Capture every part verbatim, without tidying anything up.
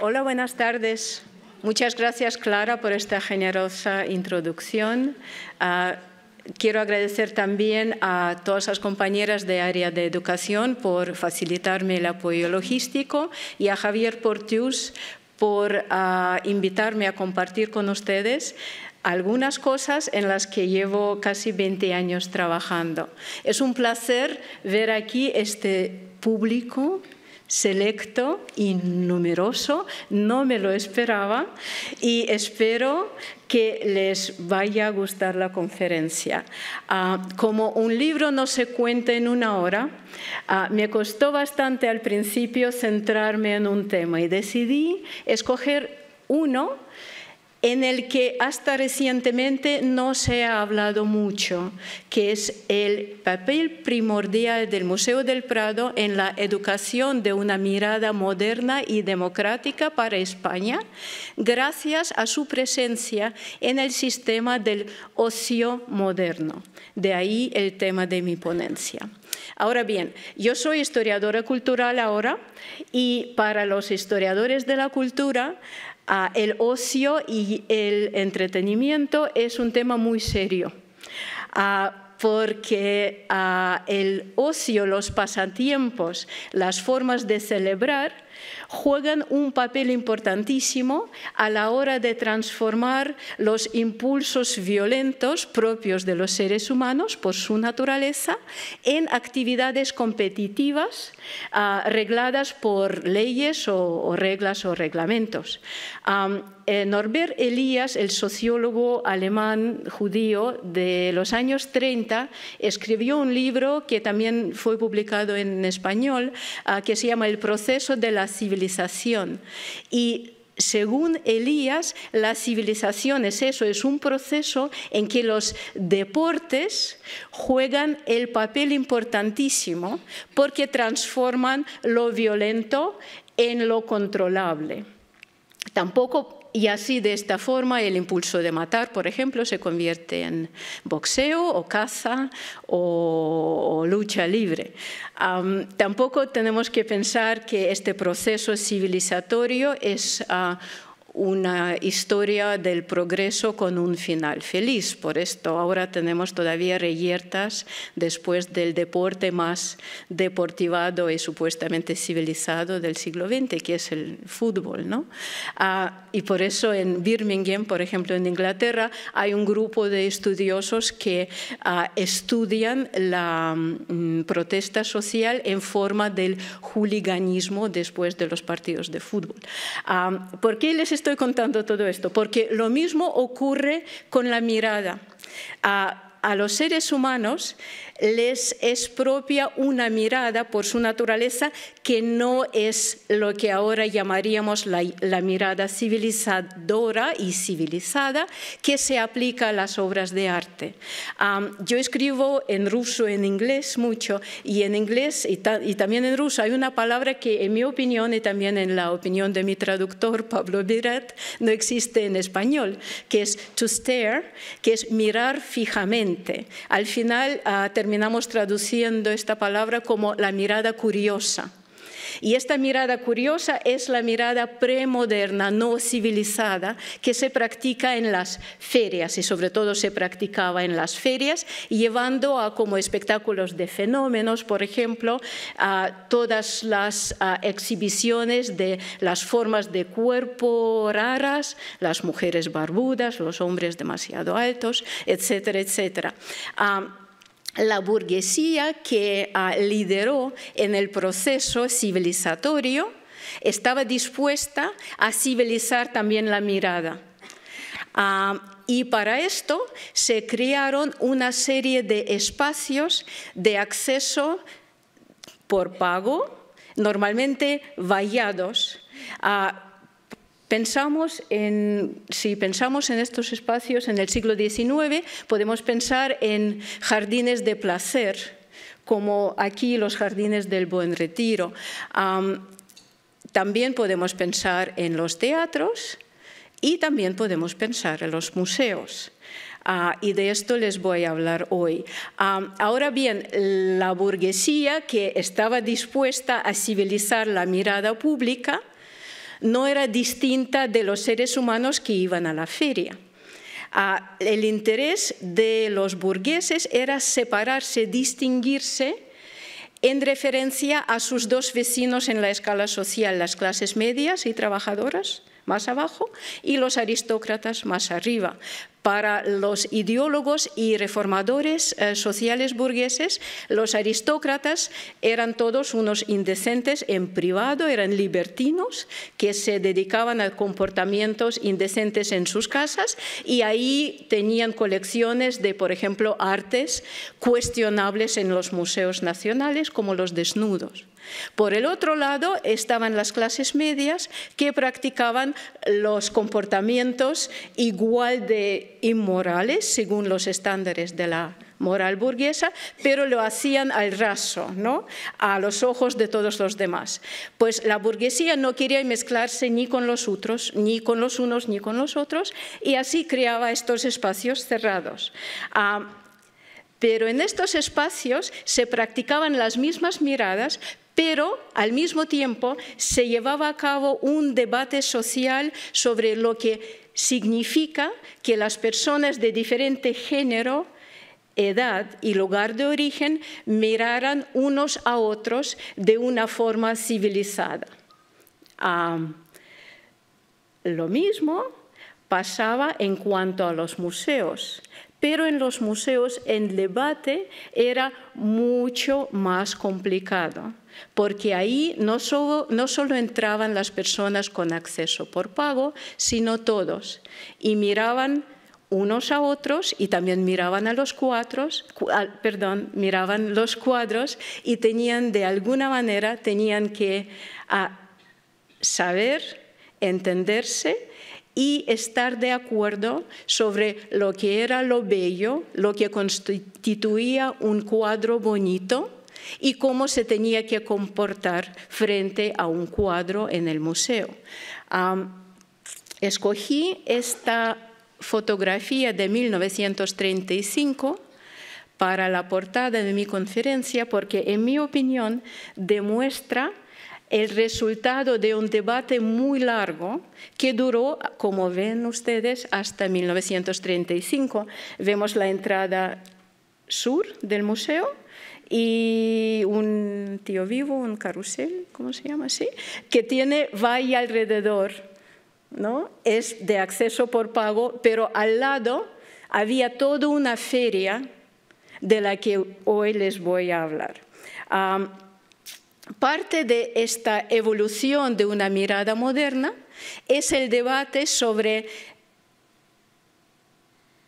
Hola, buenas tardes. Muchas gracias, Clara, por esta generosa introducción. Uh, Quiero agradecer también a todas las compañeras de área de educación por facilitarme el apoyo logístico y a Javier Portius por uh, invitarme a compartir con ustedes algunas cosas en las que llevo casi veinte años trabajando. Es un placer ver aquí este público selecto y numeroso, no me lo esperaba y espero que les vaya a gustar la conferencia. Ah, como un libro no se cuenta en una hora, ah, me costó bastante al principio centrarme en un tema y decidí escoger uno en el que hasta recientemente no se ha hablado mucho, que es el papel primordial del Museo del Prado en la educación de una mirada moderna y democrática para España, gracias a su presencia en el sistema del ocio moderno. De ahí el tema de mi ponencia. Ahora bien, yo soy historiadora cultural ahora y para los historiadores de la cultura, Ah, el ocio y el entretenimiento es un tema muy serio, ah, porque ah, el ocio, los pasatiempos, las formas de celebrar juegan un papel importantísimo a la hora de transformar los impulsos violentos propios de los seres humanos por su naturaleza en actividades competitivas uh, regladas por leyes o, o reglas o reglamentos. Um, eh, Norbert Elías, el sociólogo alemán judío de los años treinta, escribió un libro que también fue publicado en español uh, que se llama El proceso de la civilización. Y según Elías, la civilización es eso, es un proceso en que los deportes juegan el papel importantísimo porque transforman lo violento en lo controlable. Tampoco Y así, de esta forma, el impulso de matar, por ejemplo, se convierte en boxeo o caza o, o lucha libre. Um, tampoco tenemos que pensar que este proceso civilizatorio es uh, una historia del progreso con un final feliz. Por esto ahora tenemos todavía reyertas después del deporte más deportivado y supuestamente civilizado del siglo veinte, que es el fútbol, ¿no? Ah, y por eso en Birmingham, por ejemplo, en Inglaterra, hay un grupo de estudiosos que ah, estudian la mmm, protesta social en forma del hooliganismo después de los partidos de fútbol. Ah, ¿por qué les estoy contando todo esto? Porque lo mismo ocurre con la mirada. A, a los seres humanos les es propia una mirada por su naturaleza que no es lo que ahora llamaríamos la, la mirada civilizadora y civilizada que se aplica a las obras de arte. Um, yo escribo en ruso, en inglés mucho, y en inglés y, ta, y también en ruso hay una palabra que en mi opinión y también en la opinión de mi traductor Pablo Biret no existe en español, que es to stare, que es mirar fijamente. Al final uh, terminamos traduciendo esta palabra como la mirada curiosa. Y esta mirada curiosa es la mirada premoderna, no civilizada, que se practica en las ferias y sobre todo se practicaba en las ferias, llevando a como espectáculos de fenómenos, por ejemplo, a todas las a, exhibiciones de las formas de cuerpo raras, las mujeres barbudas, los hombres demasiado altos, etcétera, etcétera. Um, La burguesía que uh, lideró en el proceso civilizatorio estaba dispuesta a civilizar también la mirada. Uh, y para esto se crearon una serie de espacios de acceso por pago, normalmente vallados. Uh, Pensamos en, si pensamos en estos espacios en el siglo diecinueve, podemos pensar en jardines de placer, como aquí los jardines del Buen Retiro. Um, también podemos pensar en los teatros y también podemos pensar en los museos. Ah, y de esto les voy a hablar hoy. Ah, ahora bien, la burguesía que estaba dispuesta a civilizar la mirada pública no era distinta de los seres humanos que iban a la feria. Ah, el interés de los burgueses era separarse, distinguirse en referencia a sus dos vecinos en la escala social, las clases medias y trabajadoras más abajo y los aristócratas más arriba. Para los ideólogos y reformadores eh, sociales burgueses, los aristócratas eran todos unos indecentes en privado, eran libertinos que se dedicaban a comportamientos indecentes en sus casas y ahí tenían colecciones de, por ejemplo, artes cuestionables en los museos nacionales como los desnudos. Por el otro lado estaban las clases medias que practicaban los comportamientos igual de inmorales según los estándares de la moral burguesa, pero lo hacían al raso, ¿no?, a los ojos de todos los demás. Pues la burguesía no quería mezclarse ni con los otros, ni con los unos ni con los otros, y así creaba estos espacios cerrados. Ah, pero en estos espacios se practicaban las mismas miradas, pero al mismo tiempo se llevaba a cabo un debate social sobre lo que significa que las personas de diferente género, edad y lugar de origen miraran unos a otros de una forma civilizada. Ah, lo mismo pasaba en cuanto a los museos. Pero en los museos el debate era mucho más complicado, porque ahí no solo, no solo entraban las personas con acceso por pago, sino todos, y miraban unos a otros y también miraban a los cuadros, perdón, miraban los cuadros y tenían de alguna manera tenían que a, saber, entenderse y estar de acuerdo sobre lo que era lo bello, lo que constituía un cuadro bonito y cómo se tenía que comportar frente a un cuadro en el museo. Um, escogí esta fotografía de mil novecientos treinta y cinco para la portada de mi conferencia porque, en mi opinión, demuestra el resultado de un debate muy largo que duró, como ven ustedes, hasta mil novecientos treinta y cinco. Vemos la entrada sur del museo y un tío vivo, un carrusel, ¿cómo se llama así?, que tiene valla alrededor, ¿no? Es de acceso por pago, pero al lado había toda una feria de la que hoy les voy a hablar. Um, Parte de esta evolución de una mirada moderna es el debate sobre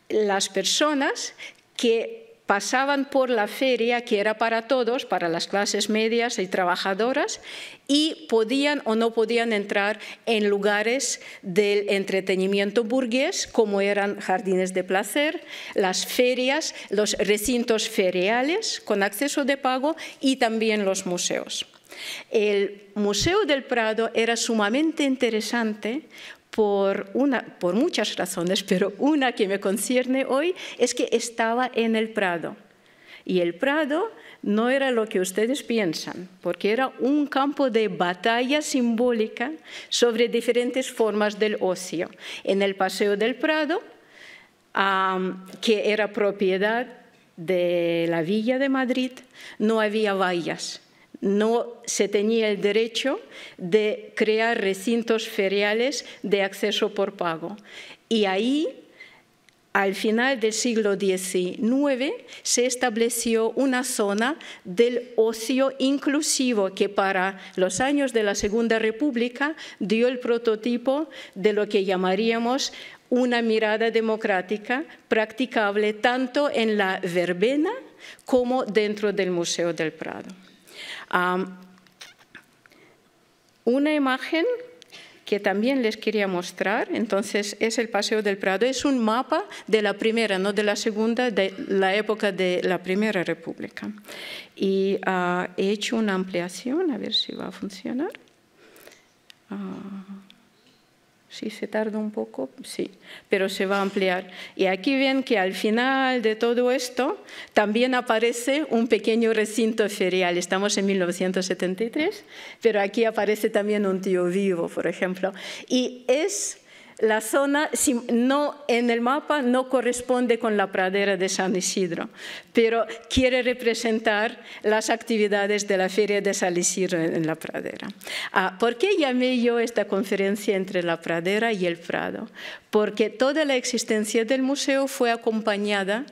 las personas que pasaban por la feria, que era para todos, para las clases medias y trabajadoras, y podían o no podían entrar en lugares del entretenimiento burgués, como eran jardines de placer, las ferias, los recintos feriales con acceso de pago y también los museos. El Museo del Prado era sumamente interesante Por, una, por muchas razones, pero una que me concierne hoy es que estaba en el Prado. Y el Prado no era lo que ustedes piensan, porque era un campo de batalla simbólica sobre diferentes formas del ocio. En el Paseo del Prado, um, que era propiedad de la Villa de Madrid, no había vallas. No se tenía el derecho de crear recintos feriales de acceso por pago. Y ahí, al final del siglo diecinueve, se estableció una zona del ocio inclusivo que para los años de la Segunda República dio el prototipo de lo que llamaríamos una mirada democrática practicable tanto en la verbena como dentro del Museo del Prado. Um, una imagen que también les quería mostrar, entonces es el Paseo del Prado, es un mapa de la primera, no de la segunda, de la época de la Primera República. Y uh, he hecho una ampliación, a ver si va a funcionar. Uh, Sí, se tarda un poco, sí, pero se va a ampliar. Y aquí ven que al final de todo esto también aparece un pequeño recinto ferial. Estamos en mil novecientos setenta y tres, pero aquí aparece también un tío vivo, por ejemplo. Y es la zona, no, en el mapa no corresponde con la pradera de San Isidro, pero quiere representar las actividades de la Feria de San Isidro en la pradera. Ah, ¿por qué llamé yo esta conferencia entre la pradera y el Prado? Porque toda la existencia del museo fue acompañada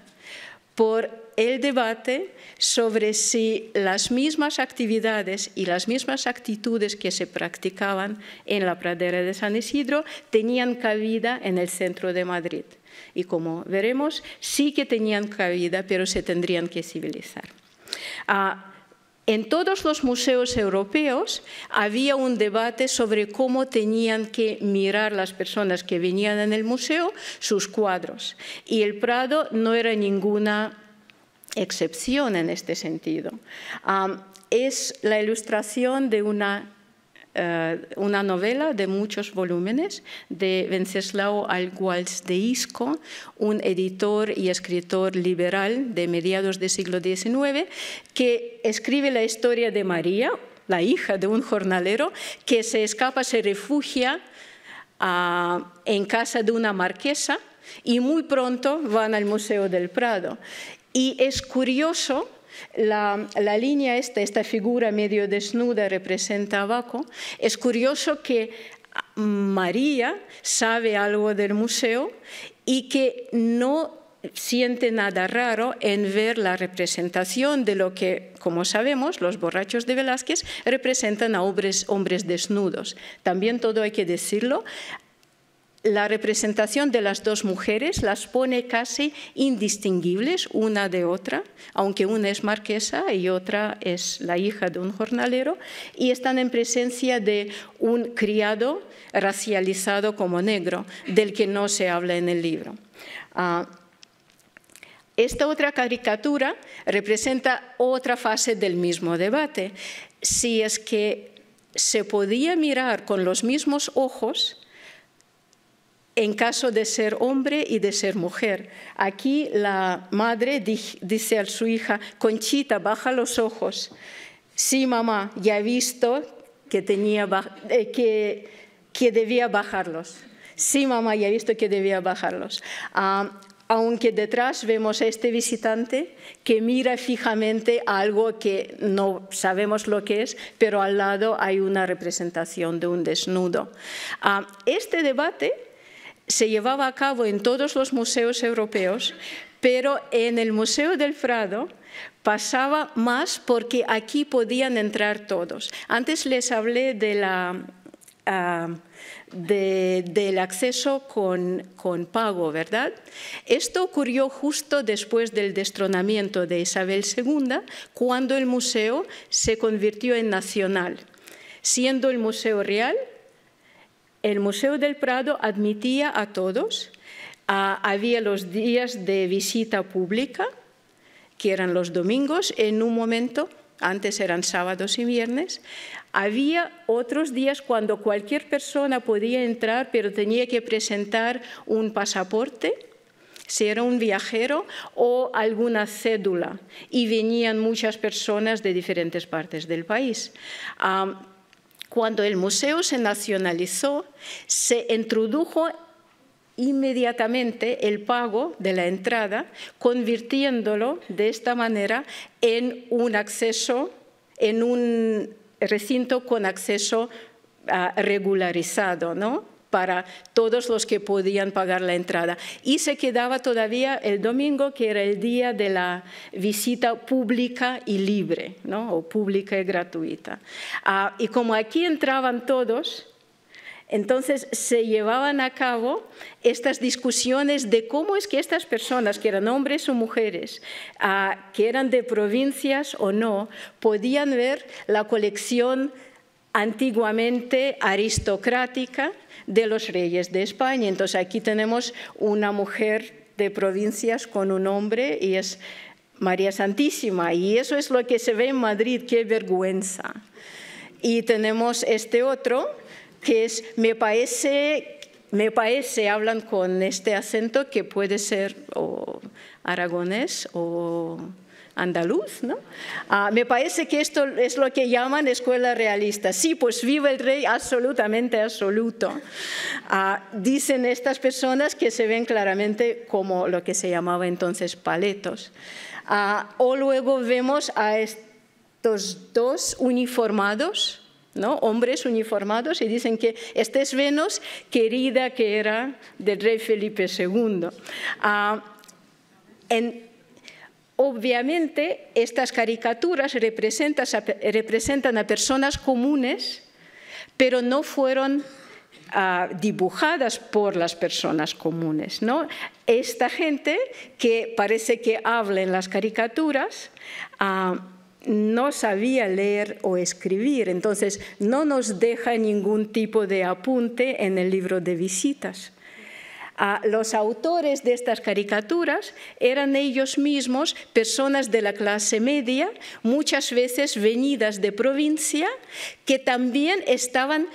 por el debate sobre si las mismas actividades y las mismas actitudes que se practicaban en la pradera de San Isidro tenían cabida en el centro de Madrid. Y como veremos, sí que tenían cabida, pero se tendrían que civilizar. Ah, en todos los museos europeos había un debate sobre cómo tenían que mirar las personas que venían en el museo sus cuadros. Y el Prado no era ninguna excepción en este sentido. Um, es la ilustración de una, uh, una novela de muchos volúmenes de Venceslao Algualz de Isco, un editor y escritor liberal de mediados del siglo diecinueve, que escribe la historia de María, la hija de un jornalero, que se escapa, se refugia uh, en casa de una marquesa y muy pronto van al Museo del Prado. Y es curioso, la, la línea esta, esta figura medio desnuda representa a Baco, es curioso que María sabe algo del museo y que no siente nada raro en ver la representación de lo que, como sabemos, los borrachos de Velázquez representan a hombres, hombres desnudos. También todo hay que decirlo. La representación de las dos mujeres las pone casi indistinguibles una de otra, aunque una es marquesa y otra es la hija de un jornalero, y están en presencia de un criado racializado como negro, del que no se habla en el libro. Ah, esta otra caricatura representa otra fase del mismo debate. Si es que se podía mirar con los mismos ojos en caso de ser hombre y de ser mujer. Aquí la madre dice a su hija: Conchita, baja los ojos. Sí, mamá, ya he visto que, tenía, eh, que, que debía bajarlos. Sí, mamá, ya he visto que debía bajarlos. Ah, aunque detrás vemos a este visitante que mira fijamente a algo que no sabemos lo que es, pero al lado hay una representación de un desnudo. Ah, este debate se llevaba a cabo en todos los museos europeos, pero en el Museo del Prado pasaba más porque aquí podían entrar todos. Antes les hablé de la, uh, de, del acceso con, con pago, ¿verdad? Esto ocurrió justo después del destronamiento de Isabel segunda, cuando el museo se convirtió en nacional, siendo el Museo Real. El Museo del Prado admitía a todos, ah, había los días de visita pública, que eran los domingos, en un momento, antes eran sábados y viernes, había otros días cuando cualquier persona podía entrar, pero tenía que presentar un pasaporte, si era un viajero, o alguna cédula, y venían muchas personas de diferentes partes del país. Ah, Cuando el museo se nacionalizó, se introdujo inmediatamente el pago de la entrada, convirtiéndolo de esta manera en un acceso, en un recinto con acceso uh, regularizado, ¿no?, para todos los que podían pagar la entrada. Y se quedaba todavía el domingo, que era el día de la visita pública y libre, ¿no?, o pública y gratuita. Ah, y como aquí entraban todos, entonces se llevaban a cabo estas discusiones de cómo es que estas personas, que eran hombres o mujeres, ah, que eran de provincias o no, podían ver la colección antiguamente aristocrática de los reyes de España. Entonces aquí tenemos una mujer de provincias con un hombre y es María Santísima, y eso es lo que se ve en Madrid, qué vergüenza. Y tenemos este otro que es, me parece me parece, hablan con este acento que puede ser o aragonés o andaluz, ¿no? Ah, me parece que esto es lo que llaman escuela realista. Sí, pues vive el rey absolutamente absoluto. Ah, dicen estas personas que se ven claramente como lo que se llamaba entonces paletos. Ah, o luego vemos a estos dos uniformados, ¿no? Hombres uniformados, y dicen que esta es Venus, querida que era del rey Felipe segundo. Ah, en Obviamente, estas caricaturas representan a personas comunes, pero no fueron uh, dibujadas por las personas comunes, ¿no? Esta gente que parece que habla en las caricaturas uh, no sabía leer o escribir, entonces no nos deja ningún tipo de apunte en el libro de visitas. Uh, los autores de estas caricaturas eran ellos mismos personas de la clase media, muchas veces venidas de provincia, que también estaban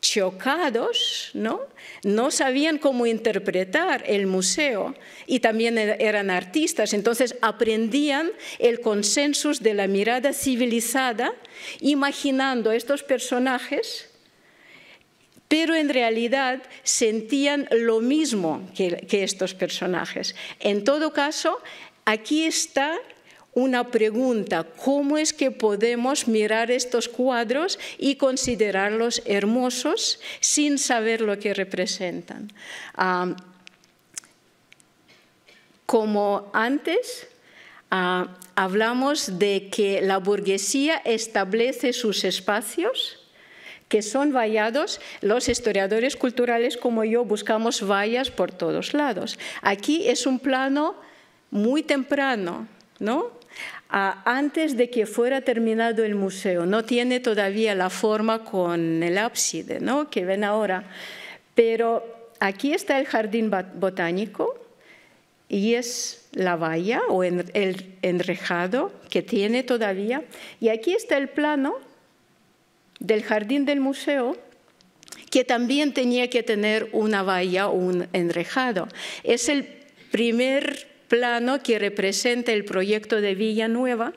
chocados, ¿no? No sabían cómo interpretar el museo y también eran artistas, entonces aprendían el consensus de la mirada civilizada imaginando a estos personajes, pero en realidad sentían lo mismo que, que estos personajes. En todo caso, aquí está una pregunta: ¿cómo es que podemos mirar estos cuadros y considerarlos hermosos sin saber lo que representan? Ah, como antes, ah, hablamos de que la burguesía establece sus espacios, que son vallados. Los historiadores culturales como yo buscamos vallas por todos lados. Aquí es un plano muy temprano, ¿no? Ah, antes de que fuera terminado el museo. No tiene todavía la forma con el ábside, ¿no?, que ven ahora. Pero aquí está el jardín botánico y es la valla o el enrejado que tiene todavía. Y aquí está el plano del jardín del museo, que también tenía que tener una valla o un enrejado. Es el primer plano que representa el proyecto de Villanueva,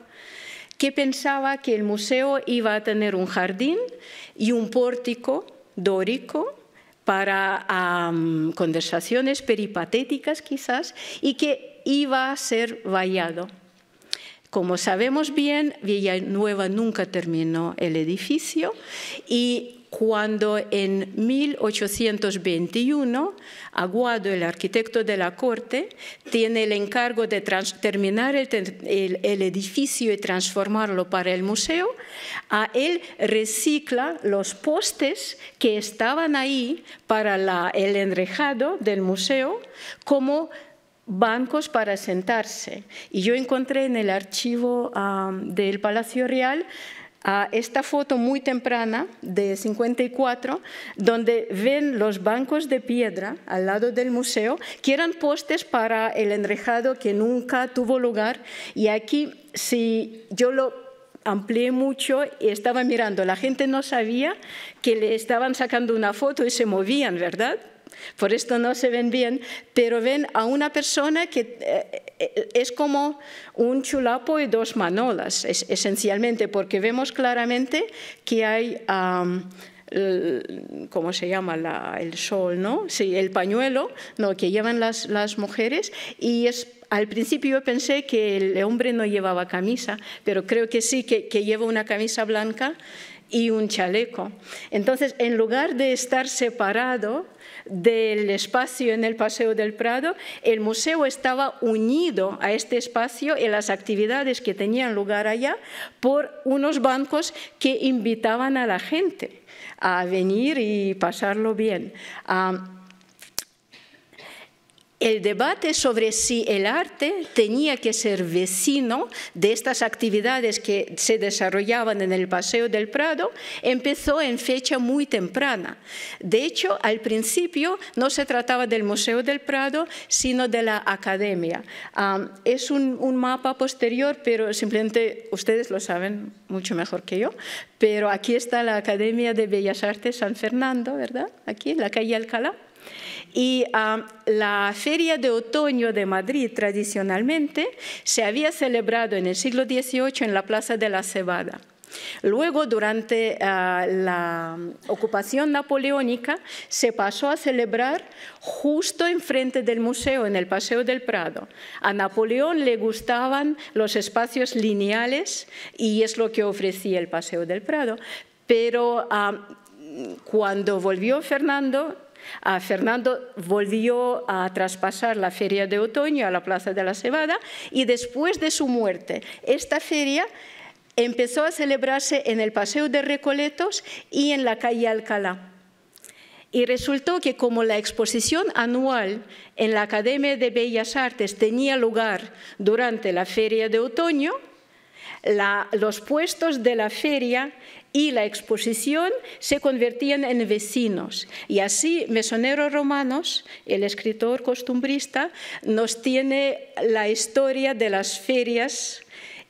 que pensaba que el museo iba a tener un jardín y un pórtico dórico para um, conversaciones peripatéticas quizás, y que iba a ser vallado. Como sabemos bien, Villanueva nunca terminó el edificio, y cuando en mil ochocientos veintiuno Aguado, el arquitecto de la corte, tiene el encargo de terminar el, el, el edificio y transformarlo para el museo, a él recicla los postes que estaban ahí para la, el enrejado del museo como bancos para sentarse. Y yo encontré en el archivo um, del Palacio Real uh, esta foto muy temprana de cincuenta y cuatro, donde ven los bancos de piedra al lado del museo, que eran postes para el enrejado que nunca tuvo lugar. Y aquí, si yo lo amplié mucho y estaba mirando, la gente no sabía que le estaban sacando una foto y se movían, ¿verdad? Por esto no se ven bien, pero ven a una persona que eh, es como un chulapo y dos manolas, es, esencialmente, porque vemos claramente que hay, um, el, ¿cómo se llama? La, el sol, ¿no? Sí, el pañuelo, ¿no?, que llevan las, las mujeres, y es, al principio yo pensé que el hombre no llevaba camisa, pero creo que sí, que, que lleva una camisa blanca y un chaleco. Entonces, en lugar de estar separado del espacio en el Paseo del Prado, el museo estaba unido a este espacio y las actividades que tenían lugar allá por unos bancos que invitaban a la gente a venir y pasarlo bien. Um, El debate sobre si el arte tenía que ser vecino de estas actividades que se desarrollaban en el Paseo del Prado empezó en fecha muy temprana. De hecho, al principio no se trataba del Museo del Prado, sino de la Academia. Um, es un, un mapa posterior, pero simplemente ustedes lo saben mucho mejor que yo. Pero aquí está la Academia de Bellas Artes San Fernando, ¿verdad? Aquí, en la calle Alcalá. Y um, la Feria de Otoño de Madrid, tradicionalmente, se había celebrado en el siglo dieciocho en la Plaza de la Cebada. Luego, durante uh, la ocupación napoleónica, se pasó a celebrar justo enfrente del museo, en el Paseo del Prado. A Napoleón le gustaban los espacios lineales y es lo que ofrecía el Paseo del Prado. Pero uh, cuando volvió Fernando, Uh, Fernando volvió a traspasar la Feria de Otoño a la Plaza de la Cebada y después de su muerte esta feria empezó a celebrarse en el Paseo de Recoletos y en la calle Alcalá. Y resultó que como la exposición anual en la Academia de Bellas Artes tenía lugar durante la Feria de Otoño, la, los puestos de la feria y la exposición se convertían en vecinos. Y así Mesonero Romanos, el escritor costumbrista, nos tiene la historia de las ferias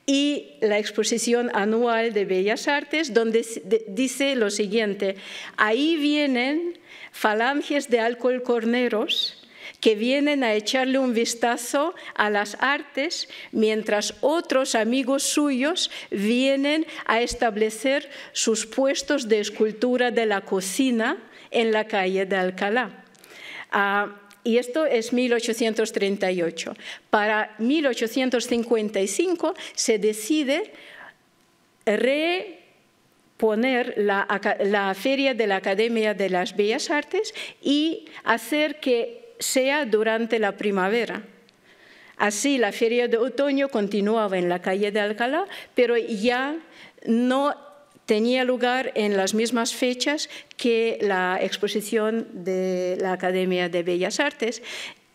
y la exposición anual de Bellas Artes, donde dice lo siguiente: ahí vienen falanges de alcolcorneros que vienen a echarle un vistazo a las artes, mientras otros amigos suyos vienen a establecer sus puestos de escultura de la cocina en la calle de Alcalá. Ah, y esto es mil ochocientos treinta y ocho. Para mil ochocientos cincuenta y cinco se decide re poner la, la Feria de la Academia de las Bellas Artes y hacer que sea durante la primavera. Así la Feria de Otoño continuaba en la calle de Alcalá, pero ya no tenía lugar en las mismas fechas que la exposición de la Academia de Bellas Artes.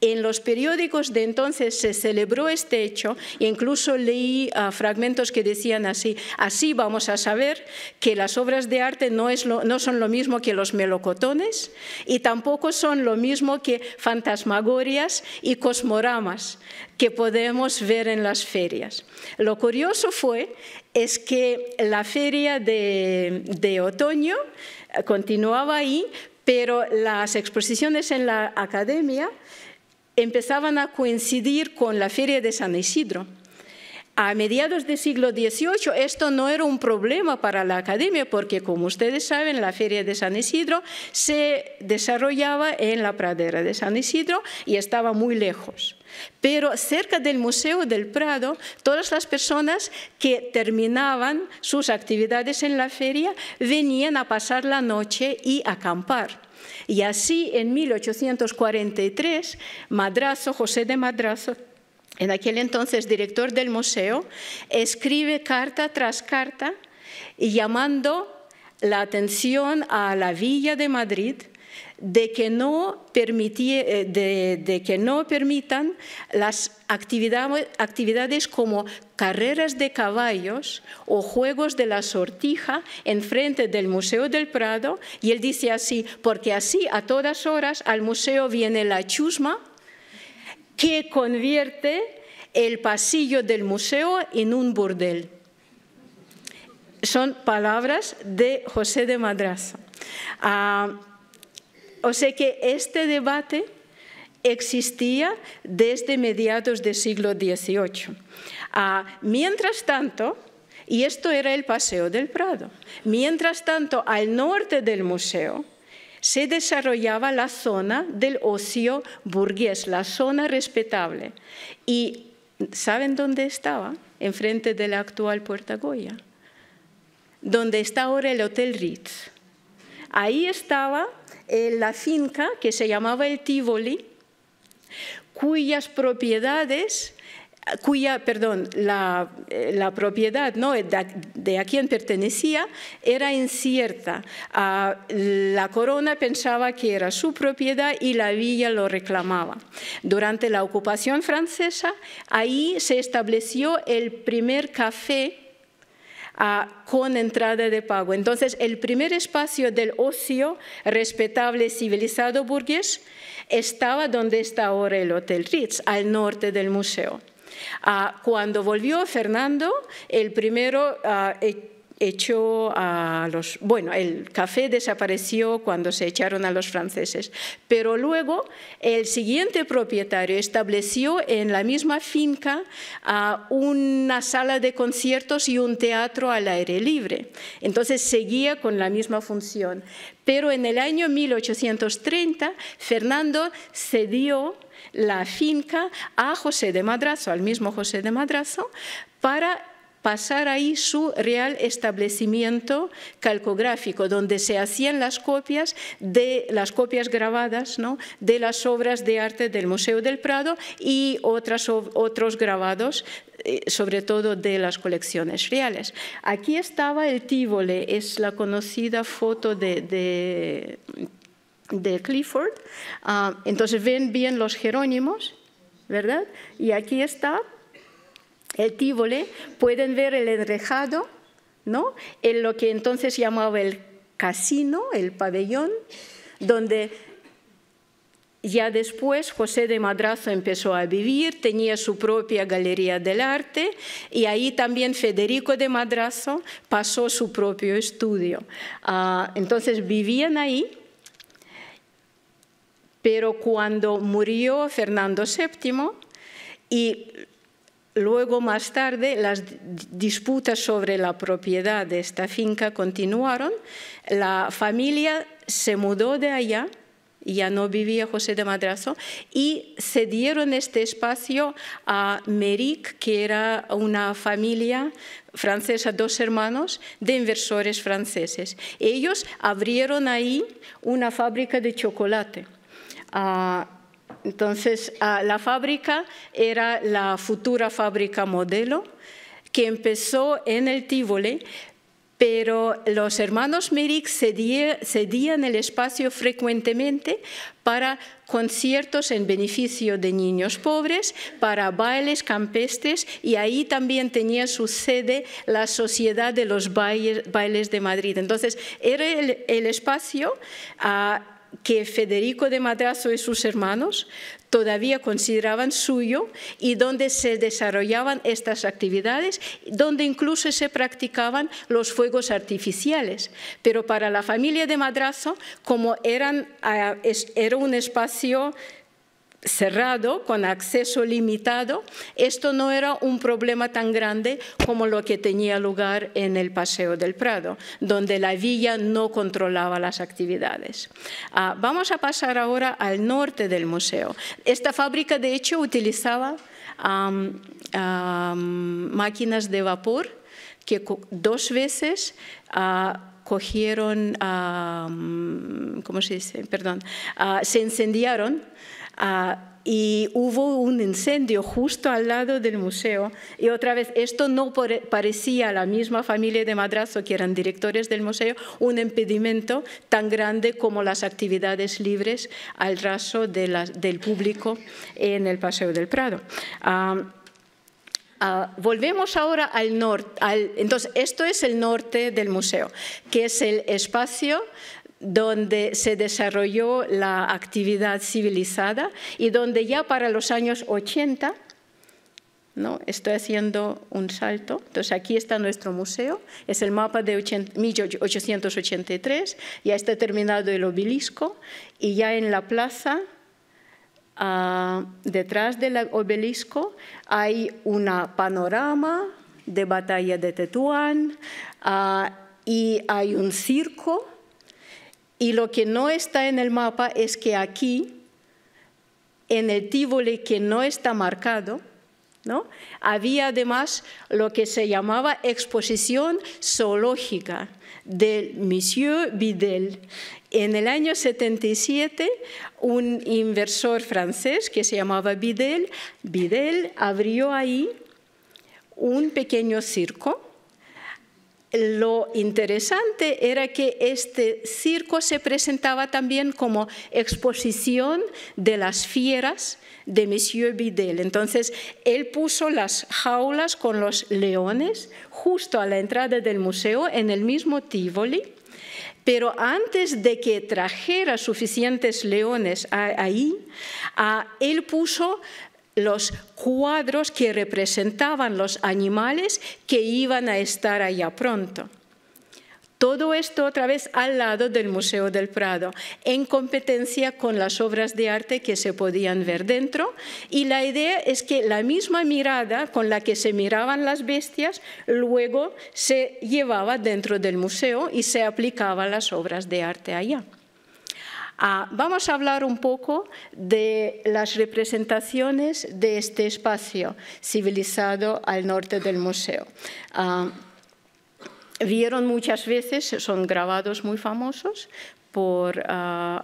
En los periódicos de entonces se celebró este hecho e incluso leí uh, fragmentos que decían así: así vamos a saber que las obras de arte no, es lo, no son lo mismo que los melocotones y tampoco son lo mismo que fantasmagorias y cosmoramas que podemos ver en las ferias. Lo curioso fue es que la feria de, de otoño continuaba ahí, pero las exposiciones en la academia empezaban a coincidir con la Feria de San Isidro. A mediados del siglo dieciocho esto no era un problema para la academia porque, como ustedes saben, la Feria de San Isidro se desarrollaba en la pradera de San Isidro y estaba muy lejos. Pero cerca del Museo del Prado, todas las personas que terminaban sus actividades en la feria venían a pasar la noche y a acampar. Y así, en mil ochocientos cuarenta y tres, Madrazo, José de Madrazo, en aquel entonces director del museo, escribe carta tras carta llamando la atención a la Villa de Madrid de que no, permitie, de, de que no permitan las actividades, actividades como carreras de caballos o juegos de la sortija enfrente del Museo del Prado. Y él dice así: porque así a todas horas al museo viene la chusma que convierte el pasillo del museo en un burdel. Son palabras de José de Madrazo. Ah, O sea que este debate existía desde mediados del siglo dieciocho. Ah, mientras tanto, y esto era el Paseo del Prado, mientras tanto al norte del museo se desarrollaba la zona del ocio burgués, la zona respetable. ¿Y saben dónde estaba? Enfrente de la actual Puerta Goya, donde está ahora el Hotel Ritz. Ahí estaba la finca que se llamaba el Tivoli, cuyas propiedades, cuya, perdón, la, la propiedad ¿no? de, de a quien pertenecía era incierta. Ah, la corona pensaba que era su propiedad y la villa lo reclamaba. Durante la ocupación francesa, ahí se estableció el primer café con entrada de pago. Entonces, el primer espacio del ocio respetable, civilizado burgués estaba donde está ahora el Hotel Ritz, al norte del museo. Cuando volvió Fernando, el primero hecho a los... Bueno, el café desapareció cuando se echaron a los franceses, pero luego el siguiente propietario estableció en la misma finca uh, una sala de conciertos y un teatro al aire libre. Entonces seguía con la misma función. Pero en el año mil ochocientos treinta, Fernando cedió la finca a José de Madrazo, al mismo José de Madrazo, para pasar ahí su real establecimiento calcográfico, donde se hacían las copias de las copias grabadas, ¿no?, de las obras de arte del Museo del Prado y otras, otros grabados, sobre todo de las colecciones reales. Aquí estaba el Tívoli, es la conocida foto de... de de Clifford. Uh, entonces ven bien los jerónimos, ¿verdad? Y aquí está el Tívoli, pueden ver el enrejado, ¿no?, en lo que entonces llamaba el casino, el pabellón, donde ya después José de Madrazo empezó a vivir, tenía su propia galería del arte y ahí también Federico de Madrazo pasó su propio estudio. Uh, entonces vivían ahí. Pero cuando murió Fernando séptimo y luego más tarde las disputas sobre la propiedad de esta finca continuaron, la familia se mudó de allá, ya no vivía José de Madrazo, y cedieron este espacio a Meric, que era una familia francesa, dos hermanos de inversores franceses. Ellos abrieron ahí una fábrica de chocolate. Uh, entonces, uh, la fábrica era la futura fábrica modelo que empezó en el Tívoli, pero los hermanos Meric cedía, cedían el espacio frecuentemente para conciertos en beneficio de niños pobres, para bailes campestres, y ahí también tenía su sede la Sociedad de los Bailes de Madrid. Entonces, era el, el espacio... Uh, que Federico de Madrazo y sus hermanos todavía consideraban suyo y donde se desarrollaban estas actividades, donde incluso se practicaban los fuegos artificiales. Pero para la familia de Madrazo, como eran, era un espacio cerrado, con acceso limitado, esto no era un problema tan grande como lo que tenía lugar en el Paseo del Prado, donde la villa no controlaba las actividades. Ah, vamos a pasar ahora al norte del museo. Esta fábrica, de hecho, utilizaba um, um, máquinas de vapor que dos veces... Uh, cogieron, uh, ¿cómo se dice? Perdón, uh, se incendiaron uh, y hubo un incendio justo al lado del museo. Y otra vez, esto no parecía a la misma familia de Madrazo, que eran directores del museo, un impedimento tan grande como las actividades libres al raso de la, del público en el Paseo del Prado. Uh, Uh, volvemos ahora al norte, al, entonces esto es el norte del museo, que es el espacio donde se desarrolló la actividad civilizada y donde ya para los años ochenta, ¿no? Estoy haciendo un salto, entonces aquí está nuestro museo, es el mapa de mil ochocientos ochenta y tres, ya está terminado el obelisco y ya en la plaza... Uh, detrás del obelisco hay un panorama de batalla de Tetuán uh, y hay un circo, y lo que no está en el mapa es que aquí, en el Tívoli, que no está marcado, ¿no?, había además lo que se llamaba exposición zoológica del Monsieur Bidel. En el año setenta y siete, un inversor francés que se llamaba Bidel, Bidel abrió ahí un pequeño circo. Lo interesante era que este circo se presentaba también como exposición de las fieras de Monsieur Bidel. Entonces, él puso las jaulas con los leones justo a la entrada del museo, en el mismo Tívoli. Pero antes de que trajera suficientes leones ahí, él puso los cuadros que representaban los animales que iban a estar allá pronto. Todo esto otra vez al lado del Museo del Prado, en competencia con las obras de arte que se podían ver dentro. Y la idea es que la misma mirada con la que se miraban las bestias luego se llevaba dentro del museo y se aplicaba a las obras de arte allá. Ah, vamos a hablar un poco de las representaciones de este espacio civilizado al norte del museo. Ah, vieron muchas veces, son grabados muy famosos por, uh,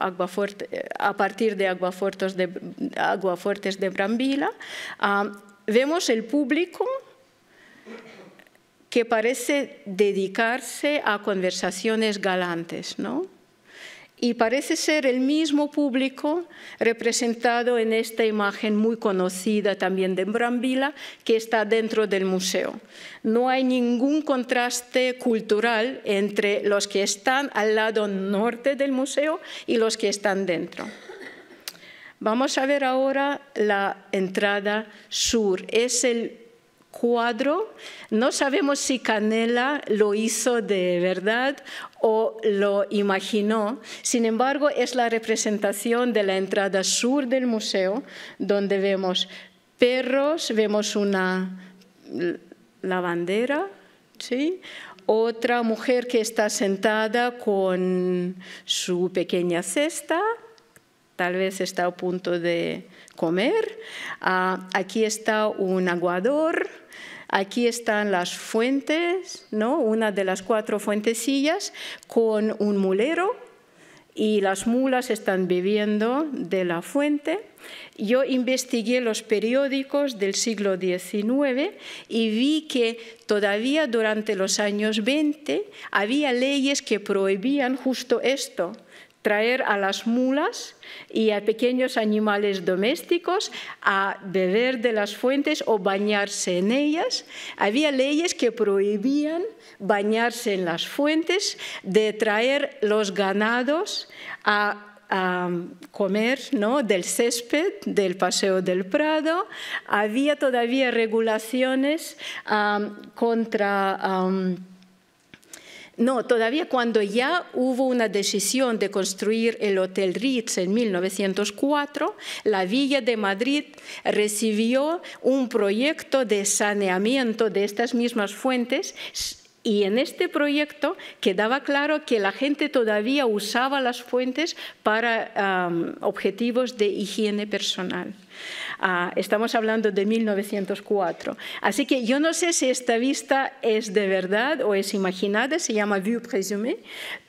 aguafuerte, a partir de aguafuertes de, aguafuertes de Brambilla. Ah, vemos el público que parece dedicarse a conversaciones galantes, ¿no? Y parece ser el mismo público representado en esta imagen muy conocida también de Brambilla que está dentro del museo. No hay ningún contraste cultural entre los que están al lado norte del museo y los que están dentro. Vamos a ver ahora la entrada sur. Es el cuadro, no sabemos si Canela lo hizo de verdad o lo imaginó, sin embargo es la representación de la entrada sur del museo, donde vemos perros, vemos una lavandera, ¿sí? Otra mujer que está sentada con su pequeña cesta, tal vez está a punto de comer, ah, aquí está un aguador, aquí están las fuentes, ¿no? Una de las cuatro fuentecillas con un mulero y las mulas están bebiendo de la fuente. Yo investigué los periódicos del siglo diecinueve y vi que todavía durante los años veinte había leyes que prohibían justo esto, traer a las mulas y a pequeños animales domésticos a beber de las fuentes o bañarse en ellas. Había leyes que prohibían bañarse en las fuentes, de traer los ganados a, a comer, ¿no?, del césped, del Paseo del Prado. Había todavía regulaciones um, contra... Um, No, todavía cuando ya hubo una decisión de construir el Hotel Ritz en mil novecientos cuatro, la Villa de Madrid recibió un proyecto de saneamiento de estas mismas fuentes. Y en este proyecto quedaba claro que la gente todavía usaba las fuentes para um, objetivos de higiene personal. Uh, estamos hablando de mil novecientos cuatro. Así que yo no sé si esta vista es de verdad o es imaginada, se llama vue présumée,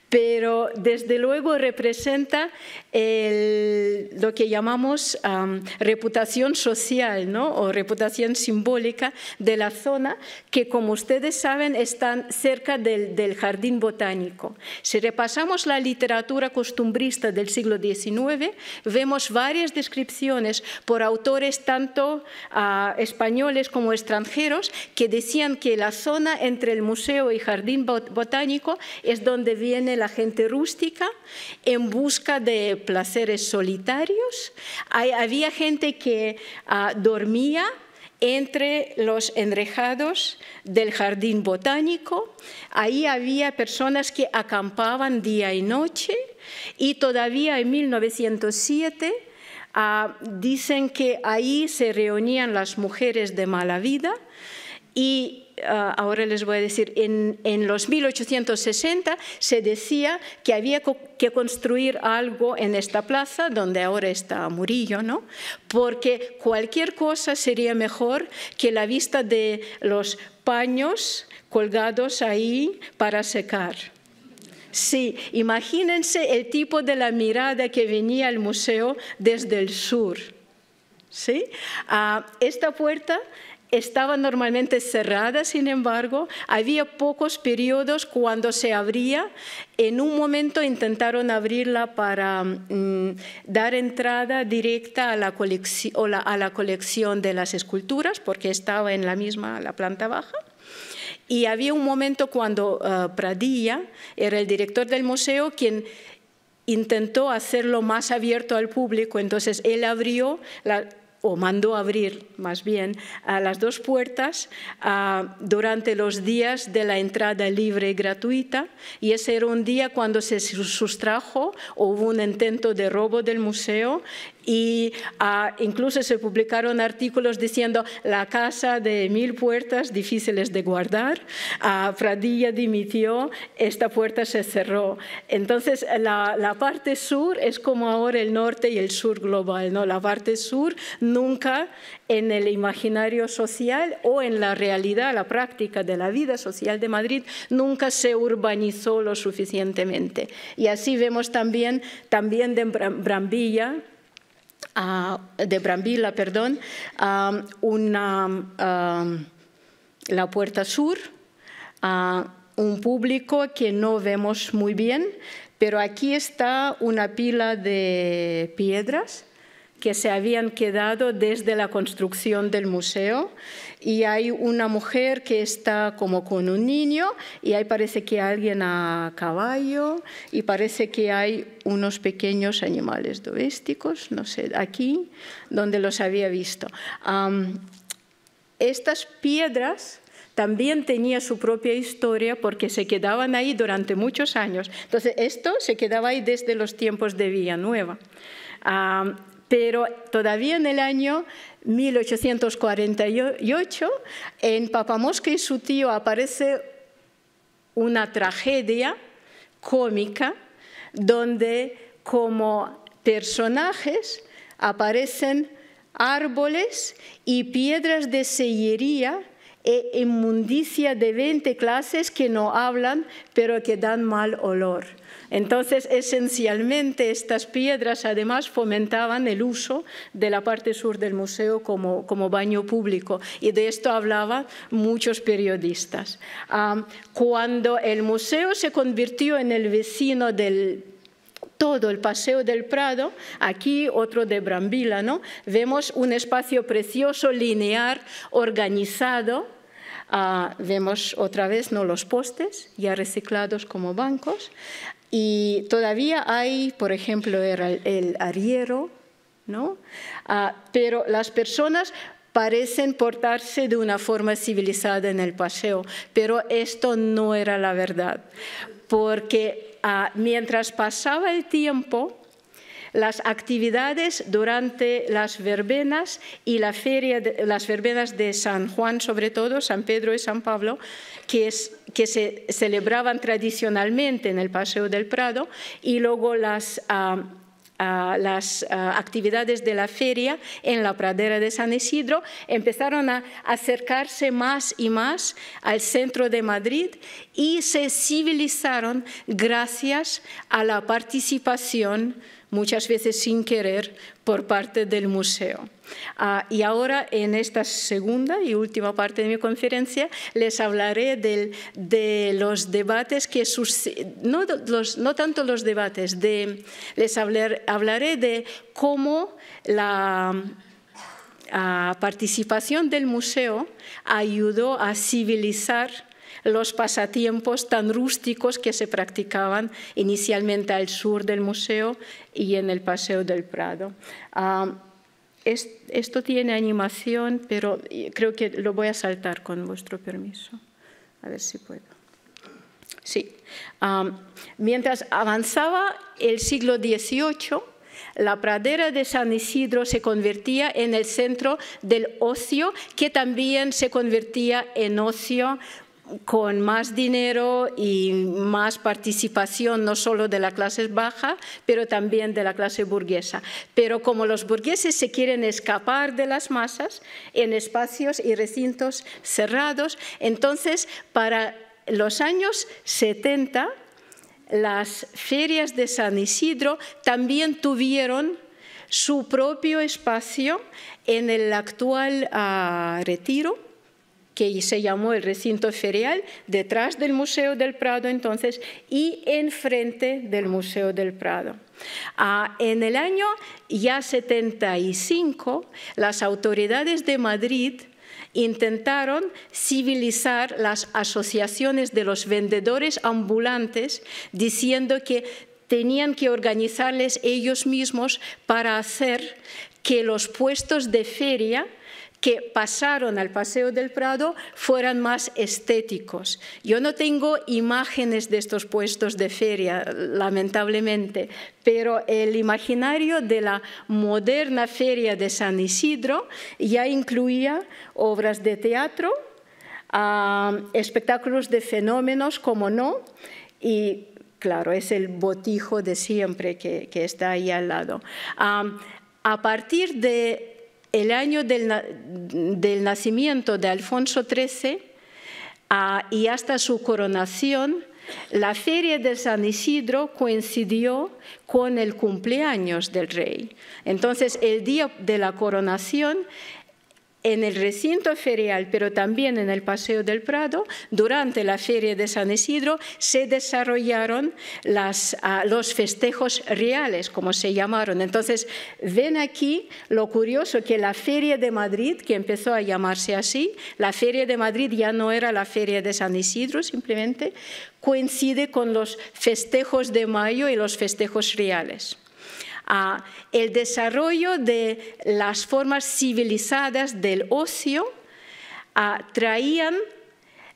pero desde luego representa el, lo que llamamos um, reputación social, ¿no?, o reputación simbólica de la zona, que como ustedes saben están cerca del, del jardín botánico. Si repasamos la literatura costumbrista del siglo diecinueve, vemos varias descripciones por autores tanto uh, españoles como extranjeros que decían que la zona entre el museo y jardín bot- botánico es donde viene la gente rústica en busca de placeres solitarios. Hay, había gente que uh, dormía entre los enrejados del jardín botánico. Ahí había personas que acampaban día y noche, y todavía en mil novecientos siete uh, dicen que ahí se reunían las mujeres de mala vida. Y Uh, ahora les voy a decir, en, en los mil ochocientos sesenta se decía que había co que construir algo en esta plaza, donde ahora está Murillo, ¿no?, porque cualquier cosa sería mejor que la vista de los paños colgados ahí para secar. Sí, imagínense el tipo de la mirada que venía al museo desde el sur, ¿sí? Uh, esta puerta estaba normalmente cerrada, sin embargo, había pocos periodos cuando se abría. En un momento intentaron abrirla para um, dar entrada directa a la, colección, o la, a la colección de las esculturas, porque estaba en la misma, la planta baja. Y había un momento cuando uh, Pradilla era el director del museo, quien intentó hacerlo más abierto al público. Entonces, él abrió la o mandó abrir más bien a las dos puertas a, durante los días de la entrada libre y gratuita, y ese era un día cuando se sustrajo o hubo un intento de robo del museo, y a, incluso se publicaron artículos diciendo la casa de mil puertas difíciles de guardar, a, Pradilla dimitió, esta puerta se cerró. Entonces la, la parte sur es como ahora el norte y el sur global, ¿no? La parte sur nunca en el imaginario social o en la realidad, la práctica de la vida social de Madrid, nunca se urbanizó lo suficientemente. Y así vemos también, también de Brambilla, Uh, de Brambilla, perdón, uh, una, uh, la puerta sur, uh, un público que no vemos muy bien, pero aquí está una pila de piedras que se habían quedado desde la construcción del museo, y hay una mujer que está como con un niño, y ahí parece que hay alguien a caballo, y parece que hay unos pequeños animales domésticos, no sé, aquí, donde los había visto. Um, estas piedras también tenía su propia historia porque se quedaban ahí durante muchos años. Entonces, esto se quedaba ahí desde los tiempos de Villanueva. Um, Pero todavía en el año mil ochocientos cuarenta y ocho, en Papamosca y su tío aparece una tragedia cómica donde como personajes aparecen árboles y piedras de sillería e inmundicia de veinte clases que no hablan pero que dan mal olor. Entonces, esencialmente, estas piedras además fomentaban el uso de la parte sur del museo como, como baño público, y de esto hablaban muchos periodistas. Um, cuando el museo se convirtió en el vecino del todo el Paseo del Prado, aquí otro de Brambilla, ¿no? Vemos un espacio precioso, lineal, organizado. Uh, vemos otra vez, ¿no?, los postes ya reciclados como bancos, y todavía hay, por ejemplo, el, el arriero, ¿no? Uh, pero las personas parecen portarse de una forma civilizada en el paseo, pero esto no era la verdad, porque uh, mientras pasaba el tiempo, las actividades durante las verbenas y la feria de, las verbenas de San Juan, sobre todo, San Pedro y San Pablo, que, es, que se celebraban tradicionalmente en el Paseo del Prado, y luego las, uh, uh, las uh, actividades de la feria en la pradera de San Isidro, empezaron a acercarse más y más al centro de Madrid y se civilizaron gracias a la participación, muchas veces sin querer, por parte del museo. Ah, y ahora, en esta segunda y última parte de mi conferencia, les hablaré del, de los debates que no, los, no tanto los debates, de, les hablar, hablaré de cómo la a, participación del museo ayudó a civilizar los pasatiempos tan rústicos que se practicaban inicialmente al sur del museo y en el Paseo del Prado. Uh, es, esto tiene animación, pero creo que lo voy a saltar con vuestro permiso. A ver si puedo. Sí. Uh, mientras avanzaba el siglo dieciocho, la pradera de San Isidro se convertía en el centro del ocio, que también se convertía en ocio con más dinero y más participación, no solo de la clase baja, pero también de la clase burguesa. Pero como los burgueses se quieren escapar de las masas en espacios y recintos cerrados, entonces para los años setenta las ferias de San Isidro también tuvieron su propio espacio en el actual uh, Retiro, que se llamó el recinto ferial, detrás del Museo del Prado entonces y enfrente del Museo del Prado. Ah, en el año ya setenta y cinco, las autoridades de Madrid intentaron civilizar las asociaciones de los vendedores ambulantes, diciendo que tenían que organizarles ellos mismos para hacer que los puestos de feria que pasaron al Paseo del Prado fueran más estéticos. Yo no tengo imágenes de estos puestos de feria, lamentablemente, pero el imaginario de la moderna feria de San Isidro ya incluía obras de teatro, uh, espectáculos de fenómenos, como no, y claro, es el botijo de siempre que, que está ahí al lado. Um, a partir de el año del, del nacimiento de Alfonso trece uh, y hasta su coronación, la feria de San Isidro coincidió con el cumpleaños del rey. Entonces, el día de la coronación, en el recinto ferial, pero también en el Paseo del Prado, durante la feria de San Isidro se desarrollaron las, uh, los festejos reales, como se llamaron. Entonces, ven aquí lo curioso, que la feria de Madrid, que empezó a llamarse así, la feria de Madrid ya no era la feria de San Isidro, simplemente coincide con los festejos de mayo y los festejos reales. Uh, el desarrollo de las formas civilizadas del ocio uh, traían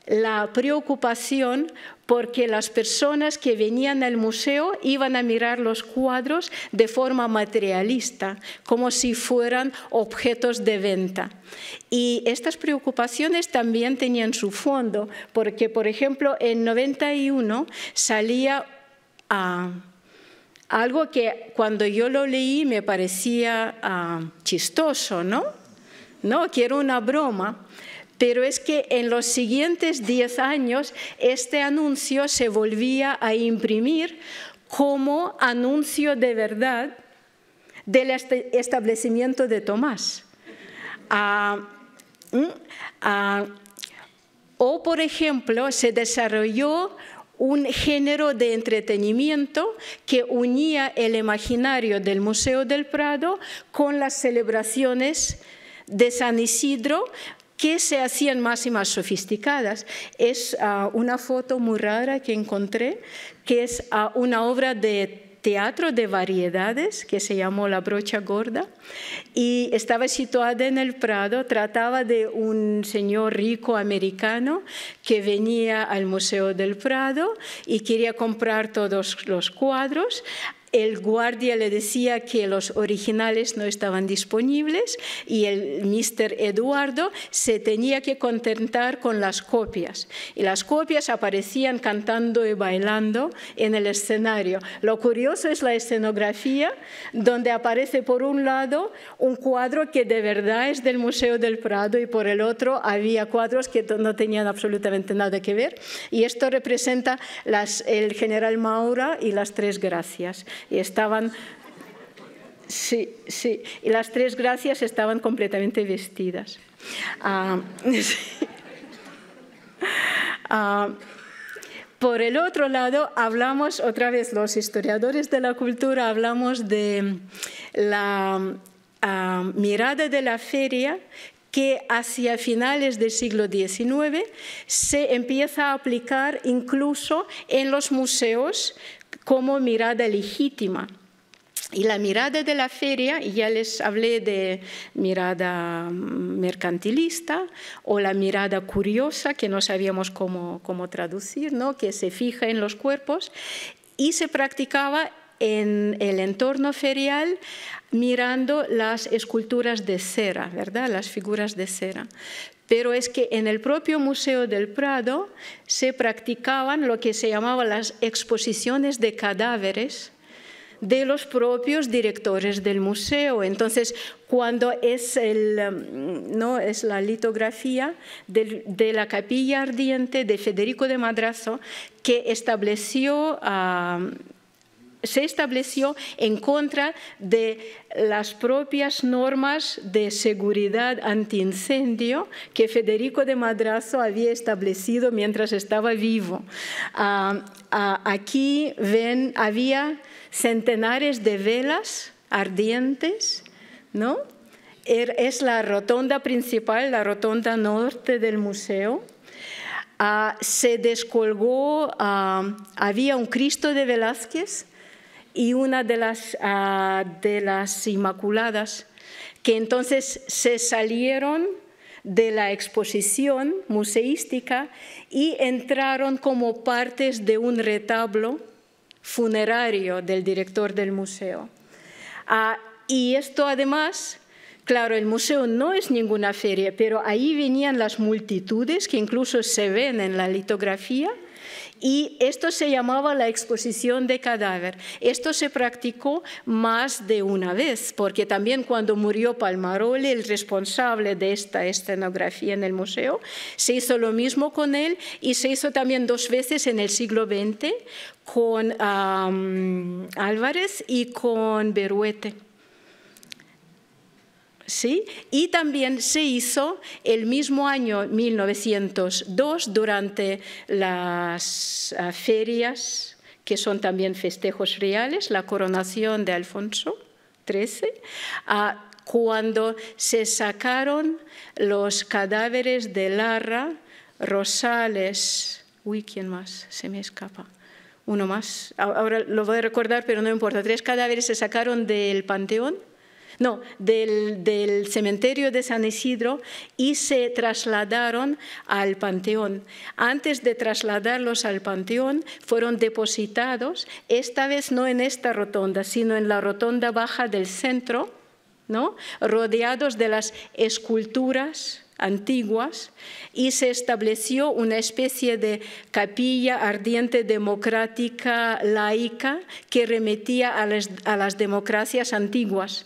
la preocupación porque las personas que venían al museo iban a mirar los cuadros de forma materialista, como si fueran objetos de venta. Y estas preocupaciones también tenían su fondo, porque, por ejemplo, en noventa y uno salía a... Uh, algo que cuando yo lo leí me parecía uh, chistoso, ¿no? No, que era una broma, pero es que en los siguientes diez años este anuncio se volvía a imprimir como anuncio de verdad del establecimiento de Tomás. Uh, uh, o, por ejemplo, se desarrolló un género de entretenimiento que unía el imaginario del Museo del Prado con las celebraciones de San Isidro, que se hacían más y más sofisticadas. Es uh, una foto muy rara que encontré, que es uh, una obra de teatro de variedades que se llamó La Brocha Gorda y estaba situada en el Prado. Trataba de un señor rico americano que venía al Museo del Prado y quería comprar todos los cuadros. El guardia le decía que los originales no estaban disponibles y el mister Eduardo se tenía que contentar con las copias. Y las copias aparecían cantando y bailando en el escenario. Lo curioso es la escenografía, donde aparece por un lado un cuadro que de verdad es del Museo del Prado y por el otro había cuadros que no tenían absolutamente nada que ver. Y esto representa las, el general Maura y las Tres Gracias. Y estaban, sí, sí, y las Tres Gracias estaban completamente vestidas. Ah, sí. ah, por el otro lado, hablamos otra vez, los historiadores de la cultura, hablamos de la ah, mirada de la feria, que hacia finales del siglo diecinueve se empieza a aplicar incluso en los museos como mirada legítima. Y la mirada de la feria, y ya les hablé de mirada mercantilista o la mirada curiosa, que no sabíamos cómo, cómo traducir, ¿no?, que se fija en los cuerpos, y se practicaba en el entorno ferial mirando las esculturas de cera, ¿verdad?, las figuras de cera. Pero es que en el propio Museo del Prado se practicaban lo que se llamaban las exposiciones de cadáveres de los propios directores del museo. Entonces, cuando es, el, ¿no? es la litografía de, de la capilla ardiente de Federico de Madrazo, que estableció... Uh, se estableció en contra de las propias normas de seguridad antiincendio que Federico de Madrazo había establecido mientras estaba vivo. Ah, ah, aquí ven, había centenares de velas ardientes, ¿no? Es la rotonda principal, la rotonda norte del museo. Ah, se descolgó, ah, había un Cristo de Velázquez y una de las, uh, de las Inmaculadas, que entonces se salieron de la exposición museística y entraron como partes de un retablo funerario del director del museo. Ah, y esto además, claro, el museo no es ninguna feria, pero ahí venían las multitudes que incluso se ven en la litografía, y esto se llamaba la exposición de cadáver. Esto se practicó más de una vez, porque también cuando murió Palmaroli, el responsable de esta escenografía en el museo, se hizo lo mismo con él, y se hizo también dos veces en el siglo veinte con um, Álvarez y con Beruete. ¿Sí? Y también se hizo el mismo año mil novecientos dos durante las uh, ferias, que son también festejos reales, la coronación de Alfonso trece, uh, cuando se sacaron los cadáveres de Larra, Rosales, uy, ¿quién más? Se me escapa. Uno más, ahora lo voy a recordar, pero no importa. Tres cadáveres se sacaron del Panteón. No, del, del cementerio de San Isidro, y se trasladaron al Panteón. Antes de trasladarlos al Panteón, fueron depositados, esta vez no en esta rotonda, sino en la rotonda baja del centro, ¿no?, rodeados de las esculturas antiguas, y se estableció una especie de capilla ardiente democrática laica que remitía a las, a las democracias antiguas.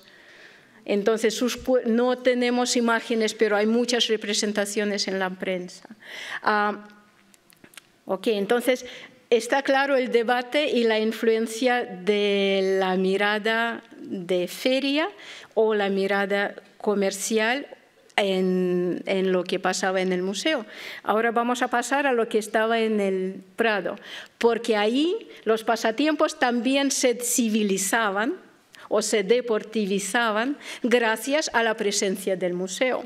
Entonces, no tenemos imágenes, pero hay muchas representaciones en la prensa. Ah, ok, entonces está claro el debate y la influencia de la mirada de feria o la mirada comercial en, en lo que pasaba en el museo. Ahora vamos a pasar a lo que estaba en el Prado, porque ahí los pasatiempos también se civilizaban o se deportivizaban gracias a la presencia del museo.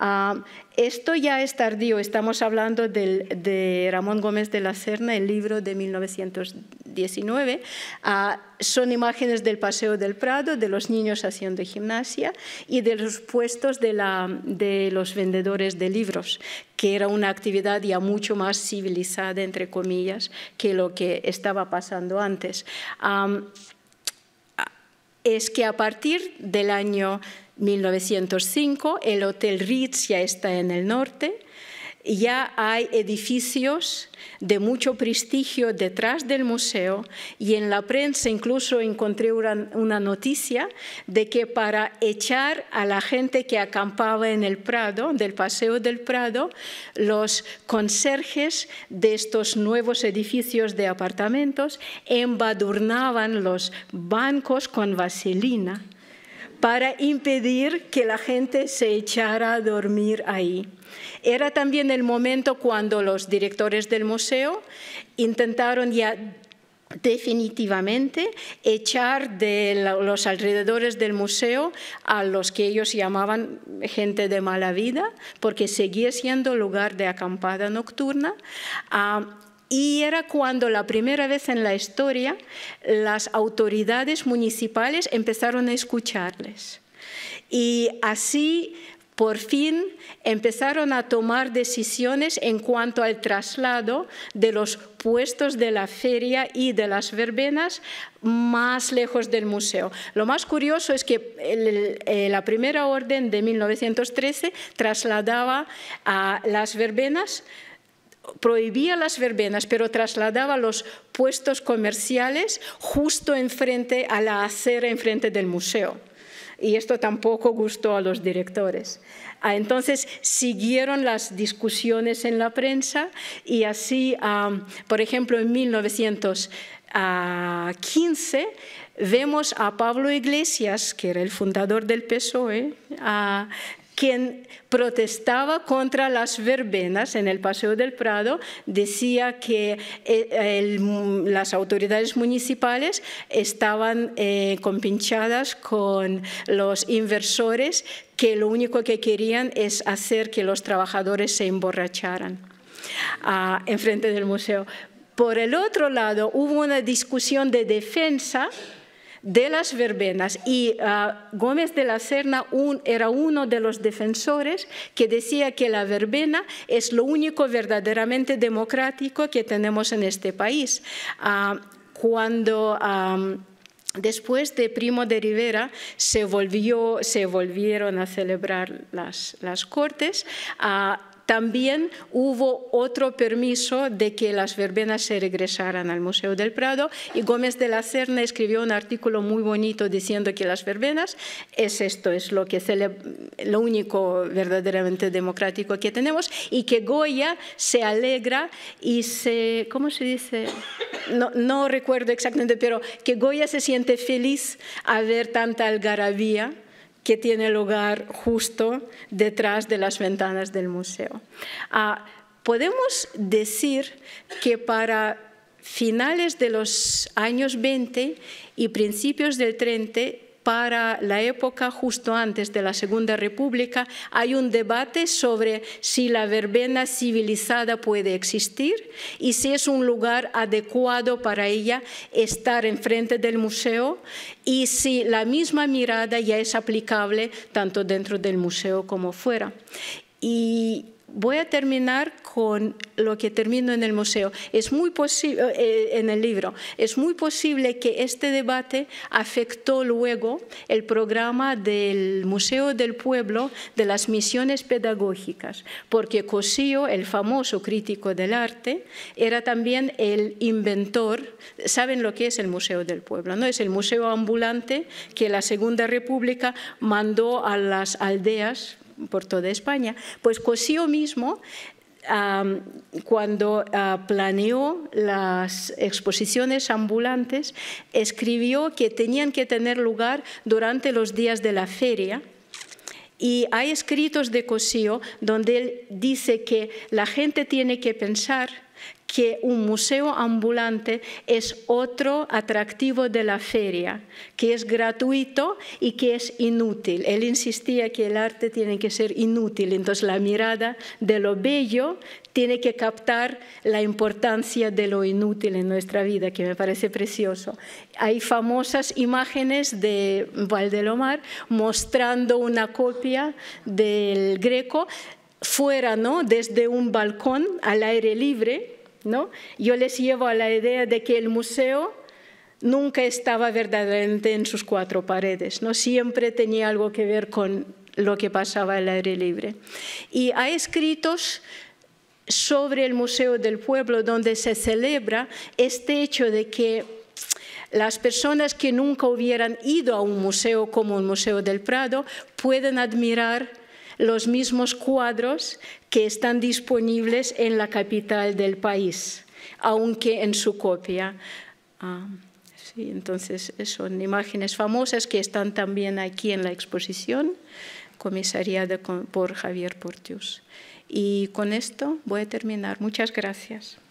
Uh, esto ya es tardío, estamos hablando del, de Ramón Gómez de la Serna, el libro de mil novecientos diecinueve. Uh, son imágenes del Paseo del Prado, de los niños haciendo gimnasia y de los puestos de, la, de los vendedores de libros, que era una actividad ya mucho más civilizada, entre comillas, que lo que estaba pasando antes. Um, Es que a partir del año mil novecientos cinco, el Hotel Ritz ya está en el norte, ya hay edificios de mucho prestigio detrás del museo, y en la prensa incluso encontré una, una noticia de que para echar a la gente que acampaba en el Prado, del Paseo del Prado, los conserjes de estos nuevos edificios de apartamentos embadurnaban los bancos con vaselina para impedir que la gente se echara a dormir ahí. Era también el momento cuando los directores del museo intentaron ya definitivamente echar de los alrededores del museo a los que ellos llamaban gente de mala vida, porque seguía siendo lugar de acampada nocturna. Ah, Y era cuando la primera vez en la historia las autoridades municipales empezaron a escucharles. Y así, por fin, empezaron a tomar decisiones en cuanto al traslado de los puestos de la feria y de las verbenas más lejos del museo. Lo más curioso es que el, el, la primera orden de mil novecientos trece trasladaba a las verbenas, prohibía las verbenas, pero trasladaba los puestos comerciales justo enfrente a la acera, enfrente del museo. Y esto tampoco gustó a los directores. Entonces siguieron las discusiones en la prensa, y así, um, por ejemplo, en mil novecientos quince vemos a Pablo Iglesias, que era el fundador del P S O E, uh, quien protestaba contra las verbenas en el Paseo del Prado, decía que el, las autoridades municipales estaban eh, compinchadas con los inversores, que lo único que querían es hacer que los trabajadores se emborracharan ah, enfrente del museo. Por el otro lado, hubo una discusión de defensa de las verbenas y uh, Gómez de la Serna un, era uno de los defensores que decía que la verbena es lo único verdaderamente democrático que tenemos en este país. Uh, cuando... Um, Después de Primo de Rivera se, volvió, se volvieron a celebrar las, las Cortes. Ah, también hubo otro permiso de que las verbenas se regresaran al Museo del Prado y Gómez de la Serna escribió un artículo muy bonito diciendo que las verbenas es esto, es lo, que celebra, lo único verdaderamente democrático que tenemos y que Goya se alegra y se, ¿cómo se dice? No, no recuerdo exactamente, pero que Goya se siente feliz al ver tanta algarabía que tiene lugar justo detrás de las ventanas del museo. Ah, podemos decir que para finales de los años veinte y principios del treinta, para la época justo antes de la Segunda República, hay un debate sobre si la verbena civilizada puede existir y si es un lugar adecuado para ella estar enfrente del museo y si la misma mirada ya es aplicable tanto dentro del museo como fuera. Y voy a terminar con lo que termino en el museo. Es muy posible, eh, en el libro. Es muy posible que este debate afectó luego el programa del Museo del Pueblo de las misiones pedagógicas, porque Cosío, el famoso crítico del arte, era también el inventor. ¿Saben lo que es el Museo del Pueblo? ¿No? Es el museo ambulante que la Segunda República mandó a las aldeas por toda España. Pues Cosío mismo, um, cuando uh, planeó las exposiciones ambulantes, escribió que tenían que tener lugar durante los días de la feria. Y hay escritos de Cosío donde él dice que la gente tiene que pensar que un museo ambulante es otro atractivo de la feria, que es gratuito y que es inútil. Él insistía que el arte tiene que ser inútil, entonces la mirada de lo bello tiene que captar la importancia de lo inútil en nuestra vida, que me parece precioso. Hay famosas imágenes de Valdelomar mostrando una copia del Greco fuera, ¿no?, desde un balcón al aire libre, ¿no? Yo les llevo a la idea de que el museo nunca estaba verdaderamente en sus cuatro paredes, ¿no? Siempre tenía algo que ver con lo que pasaba al aire libre. Y hay escritos sobre el Museo del Pueblo donde se celebra este hecho de que las personas que nunca hubieran ido a un museo como el Museo del Prado pueden admirar los mismos cuadros que están disponibles en la capital del país, aunque en su copia. Ah, sí, entonces, son imágenes famosas que están también aquí en la exposición, comisariada por Javier Portius. Y con esto voy a terminar. Muchas gracias.